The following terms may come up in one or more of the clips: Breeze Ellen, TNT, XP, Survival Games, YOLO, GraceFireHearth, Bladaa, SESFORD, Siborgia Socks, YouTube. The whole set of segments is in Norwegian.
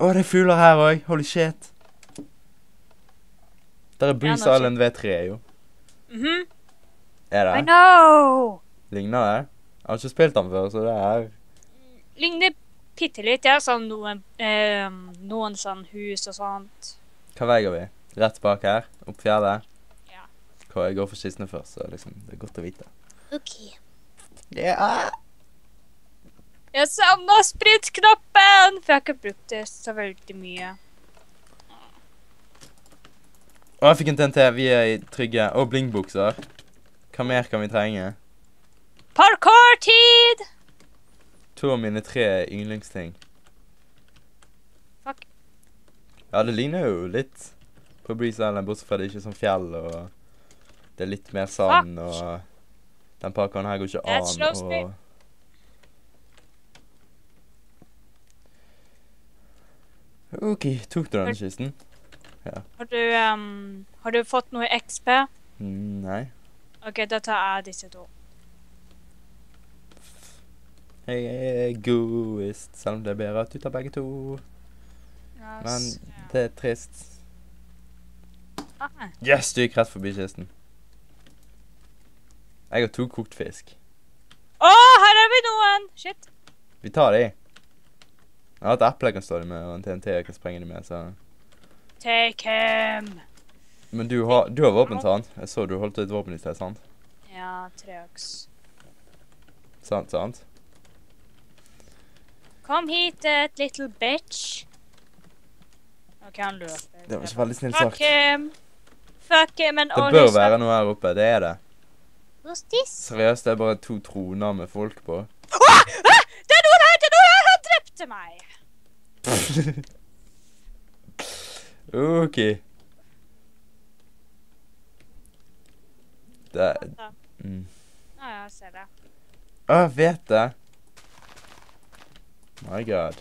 Det er fugler her òg. Holy shit. Der er Breeze Ellen V3, jo. Mhm. Er det? I know! Ligner det? Jeg har ikke spilt den før, så det er... Ligner pittelitt, ja. Sånn noen sånn hus og sånt. Hva veier vi? Rett bak her, opp fjellet. Ja. Hva, jeg går for skissene først, så liksom, det er godt å vite. Ok. Ja! Jeg savner spritknappen! For jeg har ikke brukt det så veldig mye. Å, jeg fikk en TNT. Vi er i trygge. Og blingbukser. Hva mer kan vi trenge? Parkour-tid! To av mine tre yndlingsting. Fuck. Ja, det ligner jo litt på Breeze Island, bortsett fra det er ikke sånn fjell, og det er litt mer sand, og den parkeren her går ikke an, og... That's slow speed. Ok, tok du denne kisten? Ja. Har du fått noe XP? Nei. Ok, da tar jeg disse to. Jeg er egoist, selv om det blir rødt ut av begge to. Yes, men det er trist. Yes, du gikk rett forbi kisten. Jeg har to kokt fisk. Åh, her er vi noen! Shit. Vi tar de. Jeg har et apple jeg kan stå med, og en TNT jeg kan sprenge dem med, så... Take him! Men du har våpen, sant? Jeg så du holdt et våpen i sted, sant? Ja, 3 øks. Sant? Kom hit, little bitch. Ok, han løper. Det var ikke veldig snill sagt. Fuck him! Fuck him, men... Det bør være noe her oppe, det er det. Hostis? Seriøst, det er bare 2 troner med folk på. Åh! Åh! Det er noen her! Han drepte meg! Ok. Det... Ja, jeg ser det. Åh, jeg vet det. My god.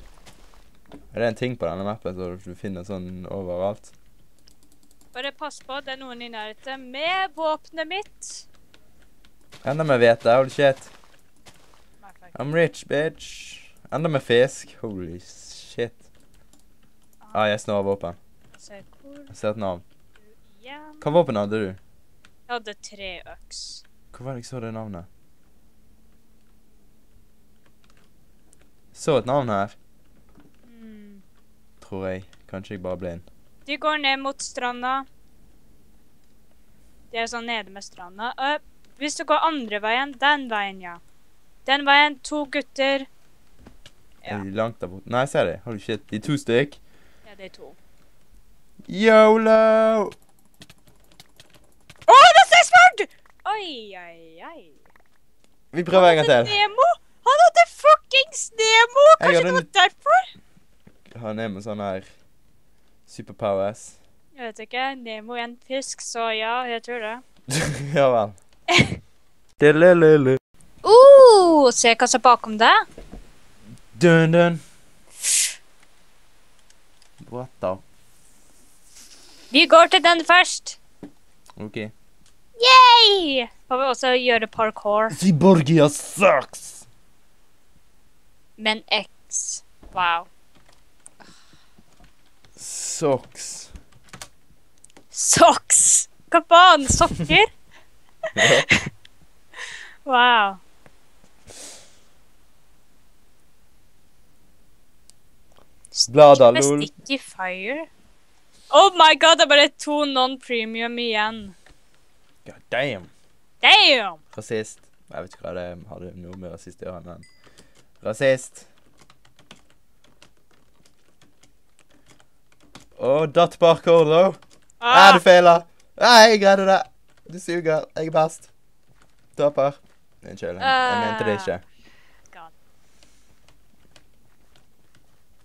Er det en ting på denne mappen så du finner sånn overalt? Bare pass på, det er noen i nærheten med våpenet mitt. Enda med hvete, holy shit. I'm rich, bitch. Enda med fisk, holy shit. Ah, jeg snår våpen. Jeg ser et navn. Hva våpen hadde du? Jeg hadde 3 øks. Hvor var det jeg så det navnet? Så et navn her. Tror jeg. Kanskje jeg bare ble inn. De går ned mot stranda. De er sånn nede med stranda. Hvis du går andre veien, den veien, ja. Den veien, 2 gutter. Ja. Er de langt der borte? Nei, ser de. Holy shit, de er 2 stykk. Ja, det er 2. YOLO! Åh, det er SESFORD! Oi. Vi prøver en gang til. Nemo? Han hadde fuckings Nemo! Kanskje det var derfor? Har Nemo sånn her... superpowers? Jeg vet ikke. Nemo er en fisk, så ja, jeg tror det. Ja vel. Se hva som er bakom deg. Dun. What the? Vi går til den først. Ok. Yay! Får vi også gjøre parkour. Siborgia Socks! Men X. Wow. Socks! Hva faen? Sokker? Wow. Blada, lol. Sticky fire. Oh my god, det er bare 2 non-premium igjen. God damn. Rasist. Jeg vet ikke hva det hadde noe med rasist å gjøre, men rasist. Åh, dot-parkour, da. Du feiler. Jeg greide det. Du suger. Jeg er best. Taper. Unnskyld, jeg mente det ikke.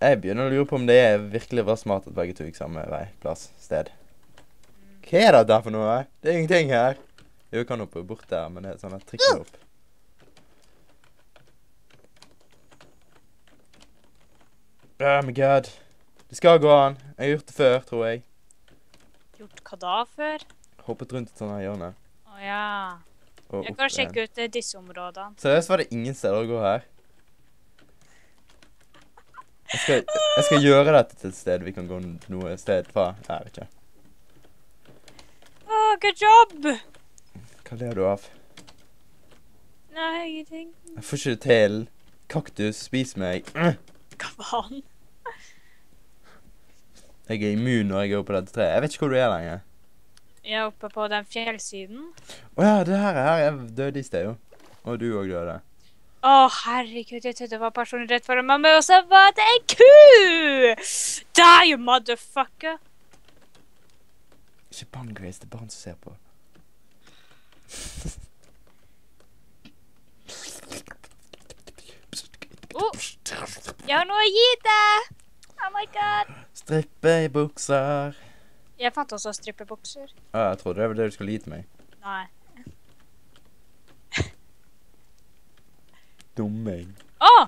Jeg begynner å lure på om det virkelig var smart at begge to gikk samme vei, plass, sted. Hva er det der for noe? Det er ingenting her. Jo, jeg kan hoppe bort der, men det er sånn at jeg trikker opp. Oh my god. Det skal gå an. Jeg har gjort det før, tror jeg. Gjort hva da før? Hoppet rundt et sånt her hjørne. Åja. Jeg kan sjekke ut disse områdene. Seriøst var det ingen steder å gå her. Jeg skal gjøre dette til et sted vi kan gå noe sted fra. Jeg vet ikke. Åh, good job! Hva ler du av? Nei, ingenting. Jeg får ikke det til. Kaktus, spis meg. Hva faen? Jeg er immun når jeg er oppe på dette treet. Jeg vet ikke hvor du er lenger. Jeg er oppe på den fjellsiden. Åja, det her er død i sted jo. Og du også døde. Åh, herregud, jeg trodde det var personen rett foran meg, men også var det en ku! Die, you motherfucker! Ikke barn, Grace, det er barn som ser på. Jeg har noe å gi deg! Oh my god! Strippe i bukser. Jeg fant også strippe bukser. Ja, jeg trodde det var det du skulle gi til meg. Nei. Dumming. Åh!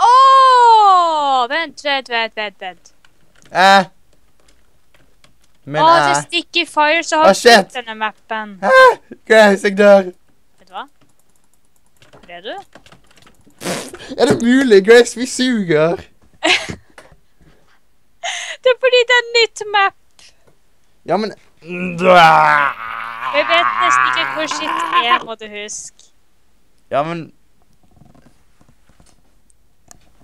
Åh! Vent. Det stikker fire, så har vi ut denne mappen. Grace, jeg dør. Vet du hva? Hvor er du? Er det mulig, Grace? Vi suger. Det er fordi det er en nytt map. Ja, men... Vi vet nesten ikke hvor shit er, må du huske. Ja, men...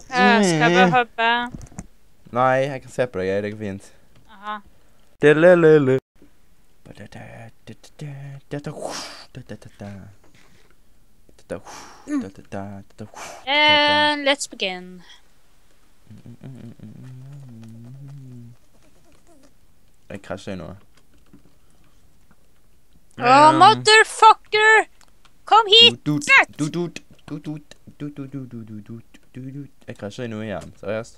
Skal vi hoppe? Nei, jeg kan se på deg, det går fint. Aha. Let's begin. Jeg krasjer i noe. Åh, motherfucker! Kom hit! Jeg krasjer i noe igjen, seriøst.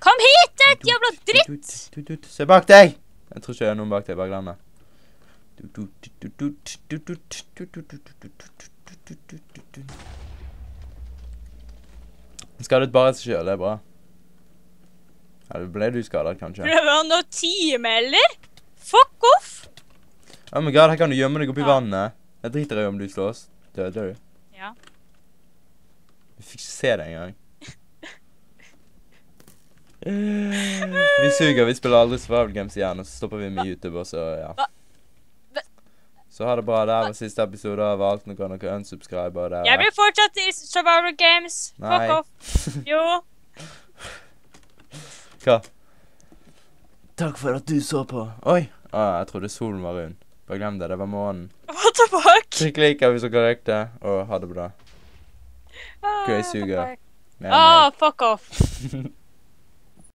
Kom hit, ditt jævla dritt! Se bak deg! Jeg tror ikke jeg har noen bak deg, bare glem det. Skadet bare seg selv, det er bra. Eller ble du skadet, kanskje? Ble det noe time, eller? Fuck off! Oh my god, her kan du gjemme deg opp i vannet. Jeg driter deg om du slås. Døde du? Ja. Vi fikk ikke se det engang. Vi suger, vi spiller aldri Survival Games igjen, og så stopper vi med YouTube, og så, ja. Så ha det bra, det her var siste episode av alt, nå kan dere unsubscribe, og det her. Jeg blir fortsatt i Survival Games. Nei. Fuck off. Jo. Hva? Takk for at du så på. Oi. Jeg trodde solen var rundt. Bare glem det, det var månen. What the fuck? Trykk liker hvis dere likte, og ha det bra. Grace suger. Fuck off.